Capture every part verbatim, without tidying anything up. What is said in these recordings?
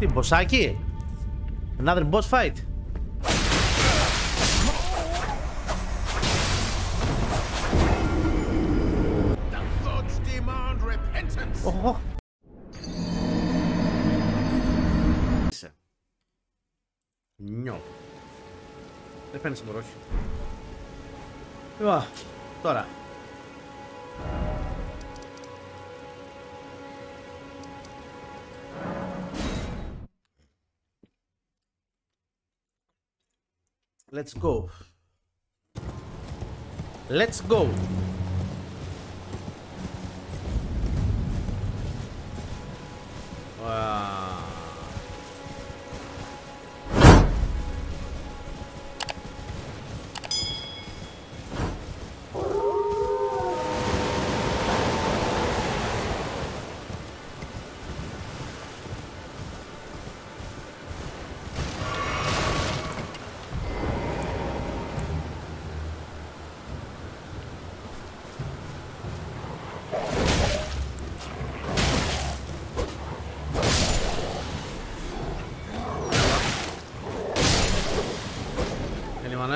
Τι, Bossaki? Another boss fight. Oh. No. Δεν παίρνεις μωρό. Λοιπόν, τώρα. Let's go. Let's go. Wow.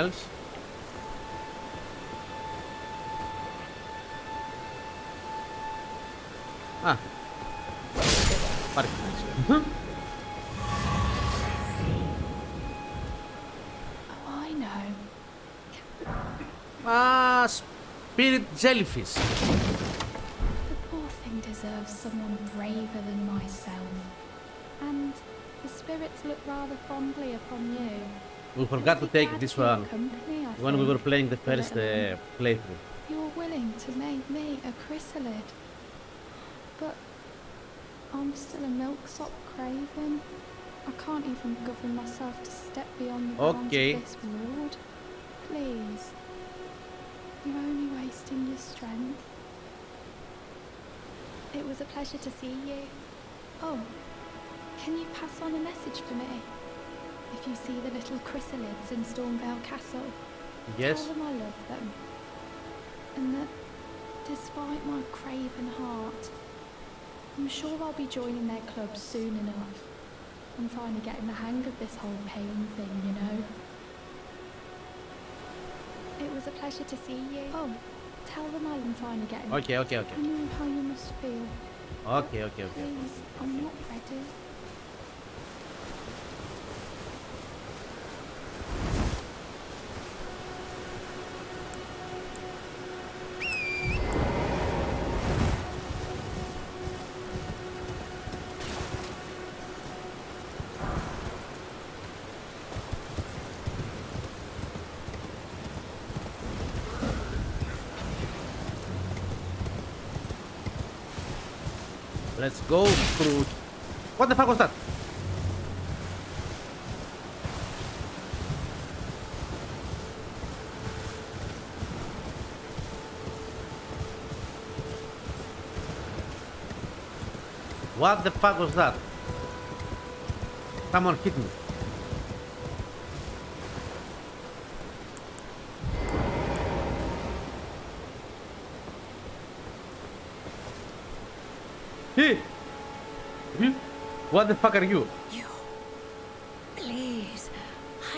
Else? Ah, park. Oh, I know. Ah, spirit jellyfish. The poor thing deserves someone braver than myself, and the spirits look rather fondly upon you. We forgot to take this one when we were playing the first uh, playthrough. You were willing to make me a chrysalid, but I'm still a milksop craven. I can't even govern myself to step beyond the bounds of this world. Please, you're only wasting your strength. It was a pleasure to see you. Oh, can you pass on a message for me? If you see the little chrysalids in Stormbell Castle, yes, tell them I love them, and that despite my craven heart, I'm sure I'll be joining their club soon enough. I'm finally getting the hang of this whole pain thing, you know. It was a pleasure to see you. Oh, tell them I'm finally getting. Okay, okay, okay. I know how you must feel. Okay, okay, okay. Please, I'm not ready. Let's go through. What the fuck was that? What the fuck was that? Someone hit me. What the fuck are you? You, please,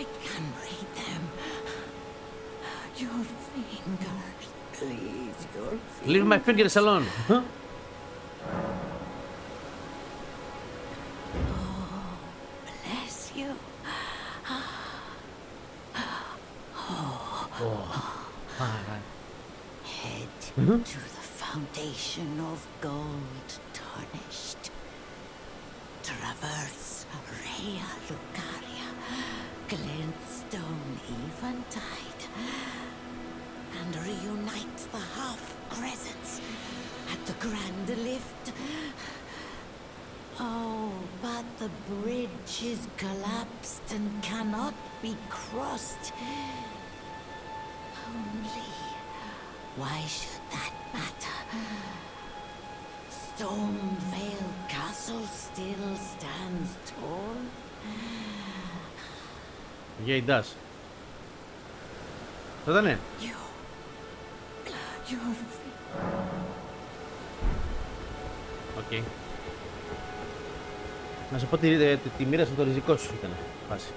I can read them. Your fingers, please, your fingers. Leave my fingers alone. Huh? Oh, bless you. Oh, oh. Right. Head mm-hmm. to the foundation of gold tarnished. Traverse Raya Lucaria, Glintstone Eventide, and reunite the half crescents at the Grand Lift. Oh, but the bridge is collapsed and cannot be crossed. Only, why should that matter? Stormvale Castle still stands tall. Yeah, it does. Doesn't it? You, you. Okay. Να σου πω τη, τη, τη μοίρα σου, το ριζικό σου ήταν. Πάση.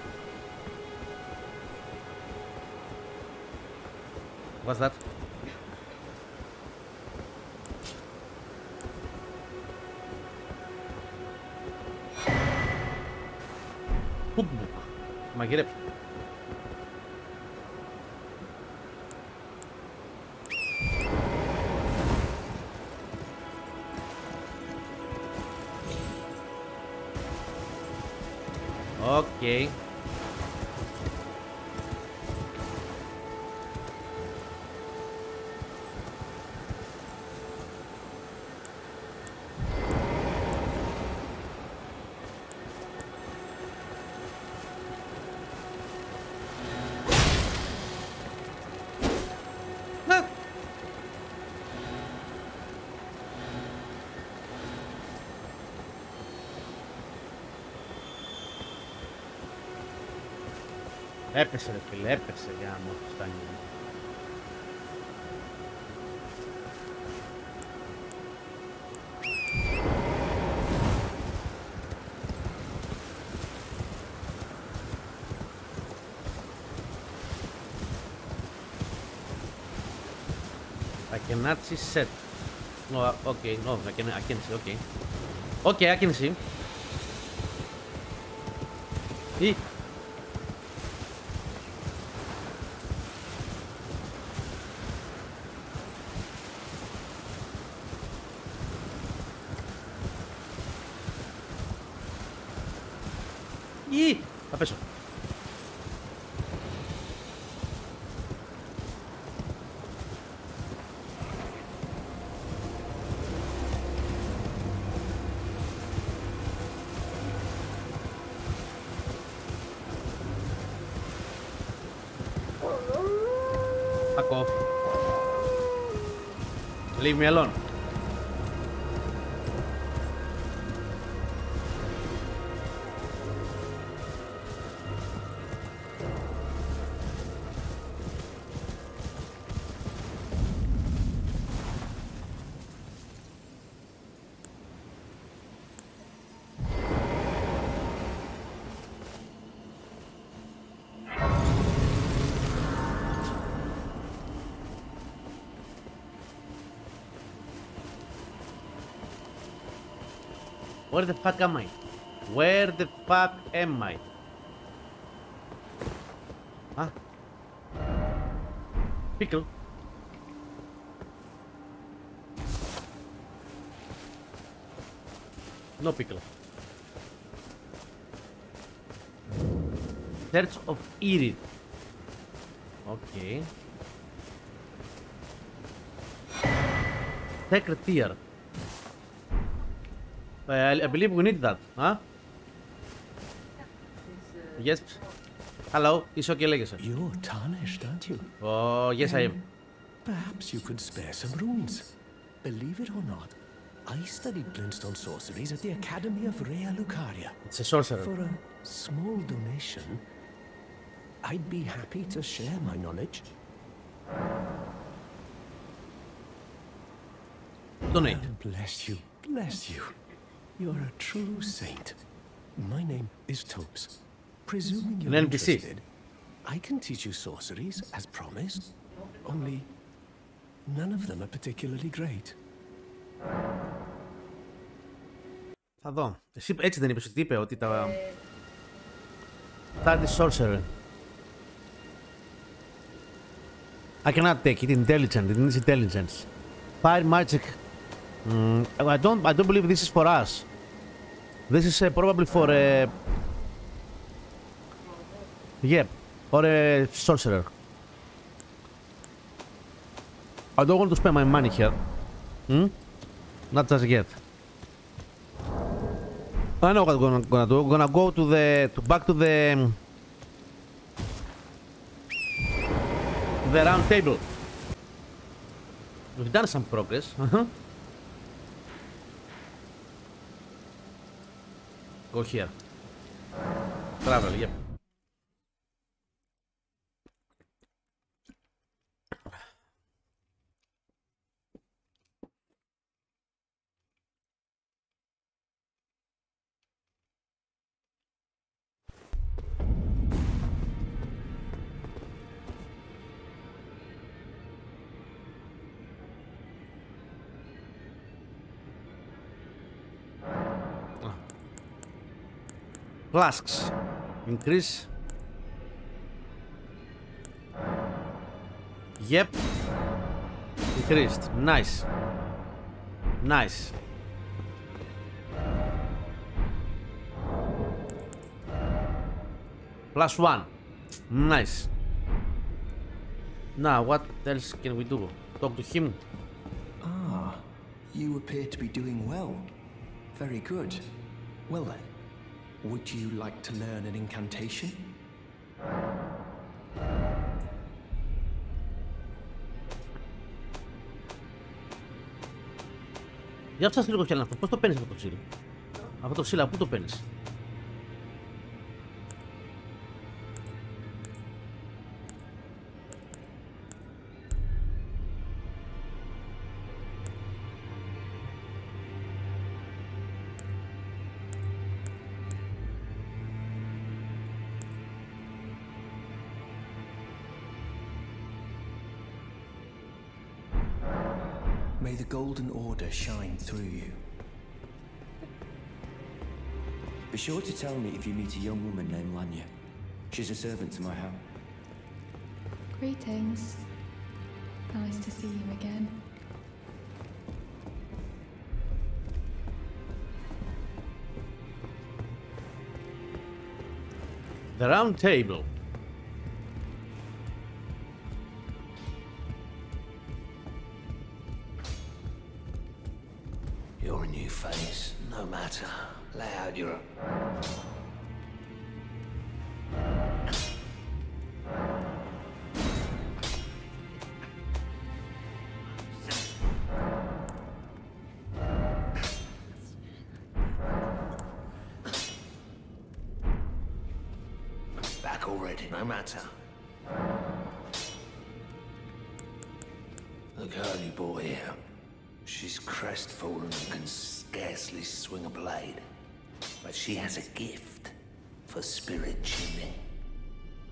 What's that? Cookbook. Μαγειρέψε. Οκ. Okay. Έπεσε ρε φίλε, έπεσε για να μου φτάνει. Ακενάτσι σετ. No, okay, no, ακένιση, okay. Okay, ακένιση. Ή... Leave me alone. Where the fuck am I? Where the fuck am I? Huh? Pickle. No pickle. Search of Irid. Okay. Secret tier. I believe we need that, huh? Yes. Hello, it's okay, Legacy. You're tarnished, aren't you? Oh, yes, I am. Perhaps you could spare some runes. Believe it or not, I studied Glintstone sorceries at the Academy of Raya Lucaria. It's a sorcerer. For a small donation, I'd be happy to share my knowledge. Donate. Oh, bless you. Bless you. You're a true saint. My name is Topes. Presuming you're interested, I can teach you sorceries as promised. Only none of them are particularly great. Θα δω. Εσύ έτσι δεν είπες ότι είπε ότι τα... That is sorcerer. I cannot take it. Intelligent. It needs intelligence. Fire magic. Mm, I don't. I don't believe this is for us. This is uh, probably for a. Uh, yeah, for a sorcerer. I don't want to spend my money here. Hmm? Not just yet. I know what I'm gonna, gonna do. I'm gonna go to the to back to the the round table. We've done some progress. Uh-huh. Go here. Travel, yep. flasks. Increase. Yep. Increased. Nice. Nice. Plus one. Nice. Now, what else can we do? Talk to him. Ah, you appear to be doing well. Very good. Well then, would you like to learn an incantation? Για να ψάχνεις λίγο κι άλλο αυτό. Πώς το παίρνεις αυτό το ξύλο? Αυτό το ξύλο, πού το παίρνεις? Golden order shine through you. Be sure to tell me if you meet a young woman named Lanya. She's a servant to my house. Greetings. Nice to see you again. The round table. Face, no matter. Lay out your... Back already, no matter. The girly boy here. She's crestfallen and can scarcely swing a blade, but she has a gift for spirit tuning.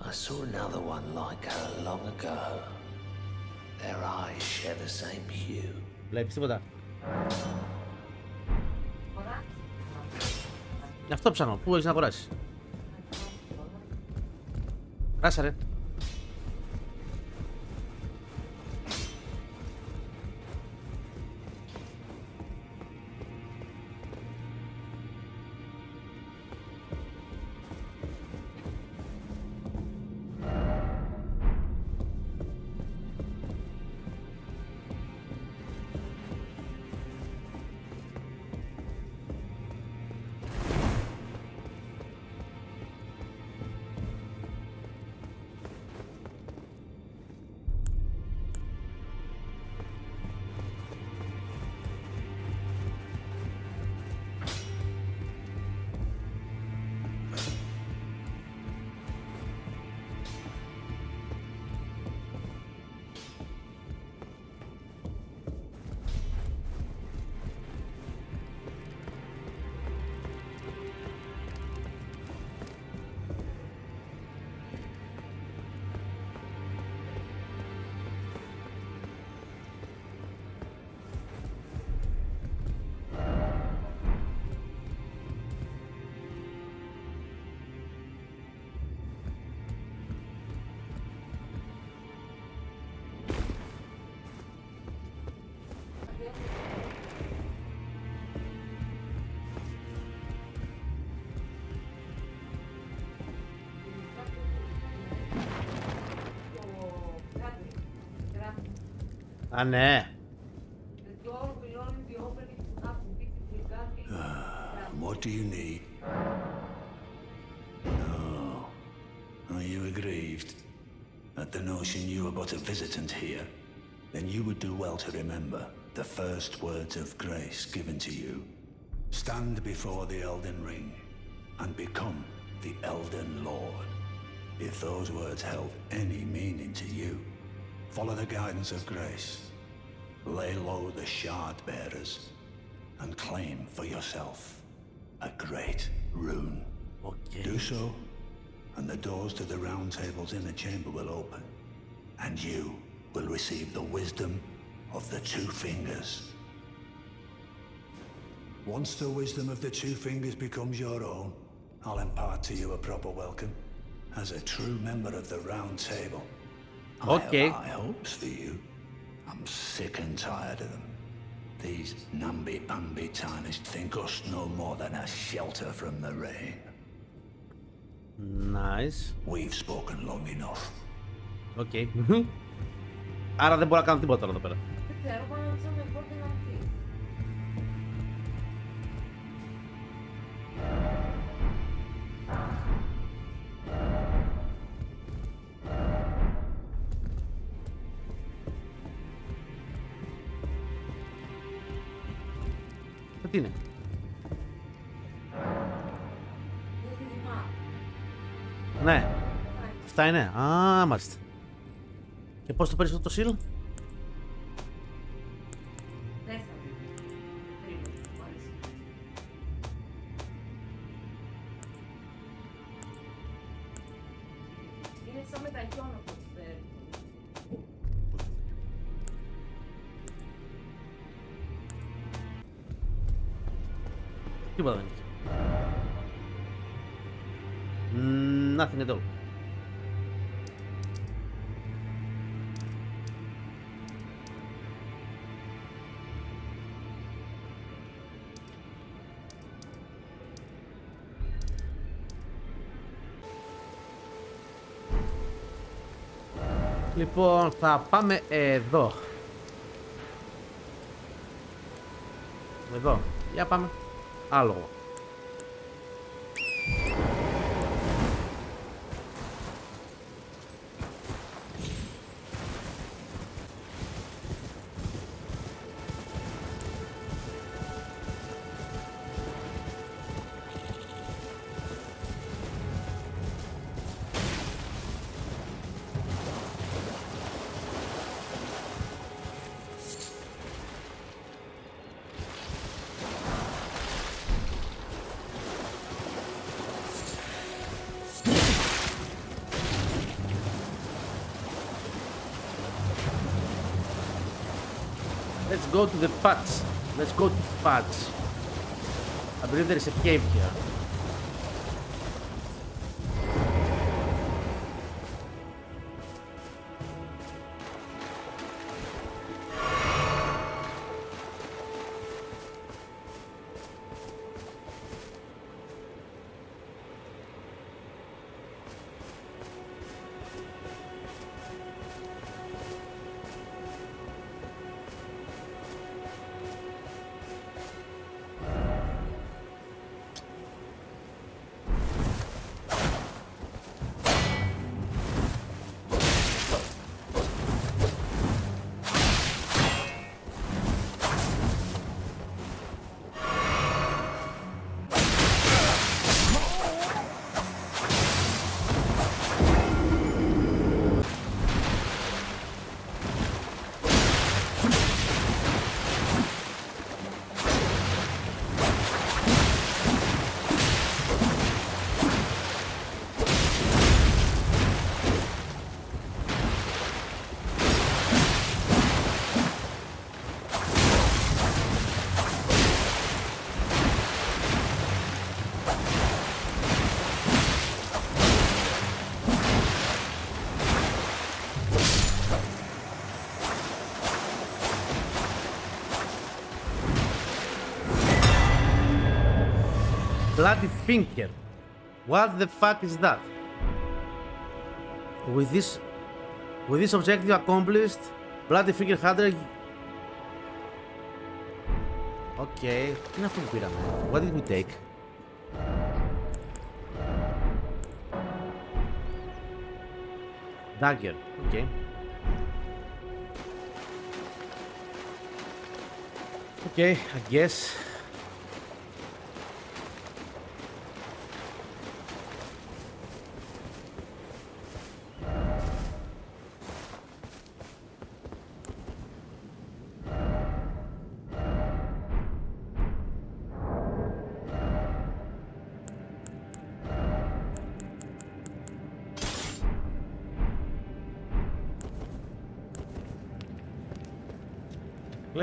I saw another one like her long ago. Their eyes share the same hue. Αυτό ψάχνω. Πού έχεις να αγοράσεις? Ράσα ρε. Ah, ναι. What do you need? Oh, are you aggrieved at the notion you are but a visitant here? Then you would do well to remember the first words of grace given to you. Stand before the Elden Ring and become the Elden Lord. If those words held any meaning to you, follow the guidance of grace. Lay low the shard bearers and claim for yourself a great rune. Okay. Do so, and the doors to the round table's inner chamber will open, and you will receive the wisdom of the two fingers. Once the wisdom of the two fingers becomes your own, I'll impart to you a proper welcome as a true member of the Round Table. Okay. I have high hopes for you. I'm sick and tired of them. These namby-pamby tarnished think us no more than a shelter from the rain. Nice. We've spoken long enough. Okay. Άρα δεν μπορώ να κάνω τίποτα άλλο εδώ πέρα. Τι είναι? Ναι. Αυτά είναι. Α, μάλιστα. Και πώς το παίρνεις αυτό το σιλ? Λοιπόν, θα πάμε εδώ. Εδώ. Για πάμε. Άλογο. Let's go to the patch. Let's go to the patch. I believe there is a cave here. Bloody finger. What the fuck is that? With this, with this objective accomplished, bloody finger hunter. Okay. Τι είναι αυτό που πήραμε? What did we take? Dagger. Okay. Okay, I guess.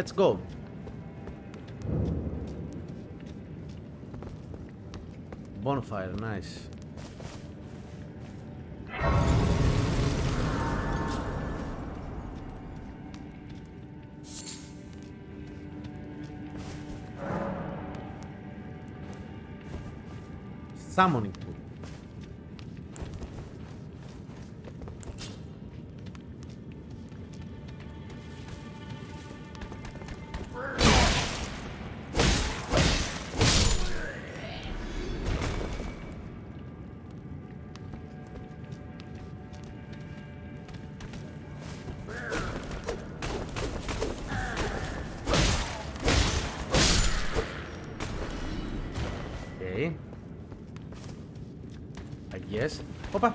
Let's go. bonfire, nice. Summoning tool. Opa!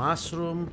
Mushroom.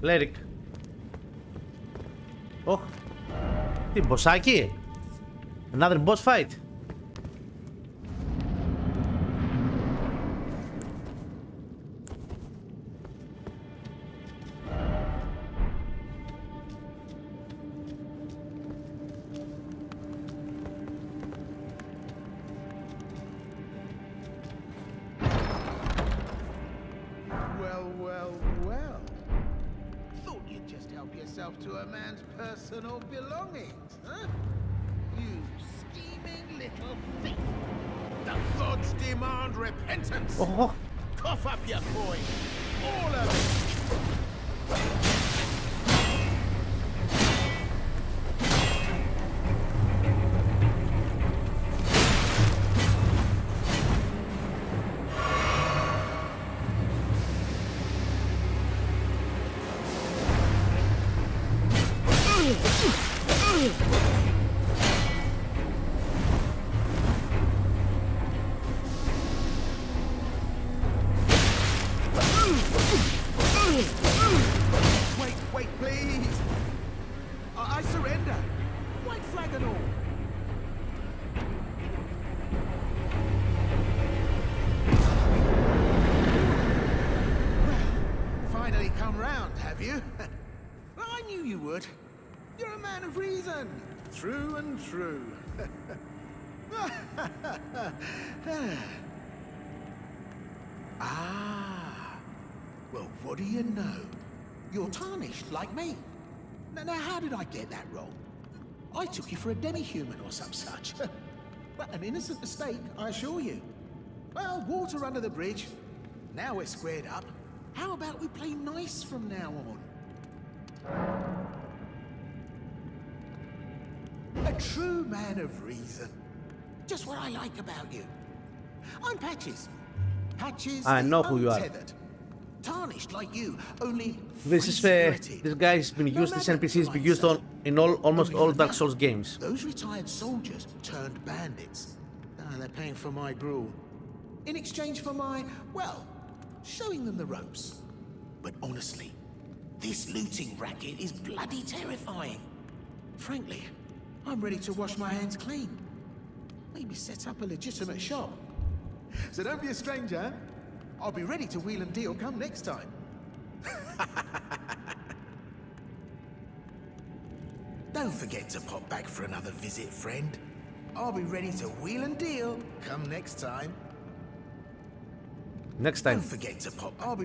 Λέρικ. Oh. Τι Bossaki. Another boss fight. Ah, well, what do you know? You're tarnished like me. Now, now, how did I get that wrong? I took you for a demi-human or some such. But an innocent mistake, I assure you. Well, water under the bridge. Now we're squared up. How about we play nice from now on? A true man of reason. Just what I like about you. I'm Patches. Patches I know who you are. Tarnished like you, only this is fair. This guy has been used, this N P C has been used on in all almost all Dark Souls games. Those retired soldiers turned bandits. Now they're paying for my gruel. In exchange for my, well, showing them the ropes. But honestly, this looting racket is bloody terrifying. Frankly, I'm ready to wash my hands clean. Maybe set up a legitimate shop. So don't be a stranger. I'll be ready to wheel and deal come next time. Don't forget to pop back for another visit, friend. I'll be ready to wheel and deal come next time. Next time. Don't forget to pop. I'll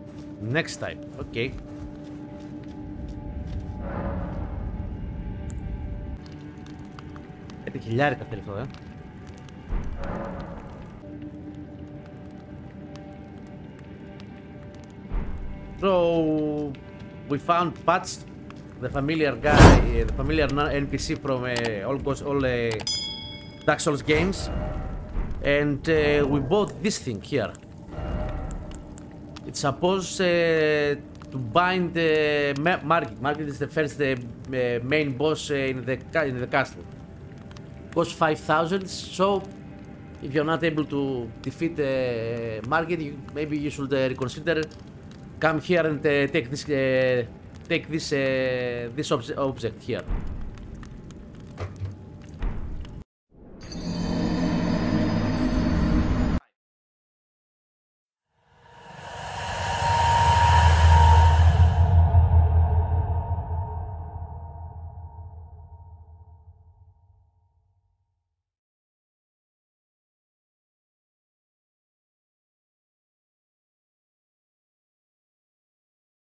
be ready. Next time. Okay. Κάτι χιλιάρικα θέλει αυτό, ε. So we found Patches, the familiar guy, the familiar N P C from uh, all goes all uh, Dark Souls games, and uh, we bought this thing here. It's supposed uh, to bind the uh, Margit. Margit is the first uh, uh, main boss uh, in the in the castle. Costs five thousand. So if you're not able to defeat uh, Margit, you, maybe you should uh, reconsider. Come here and uh, take this, uh, take this, uh, this ob object here.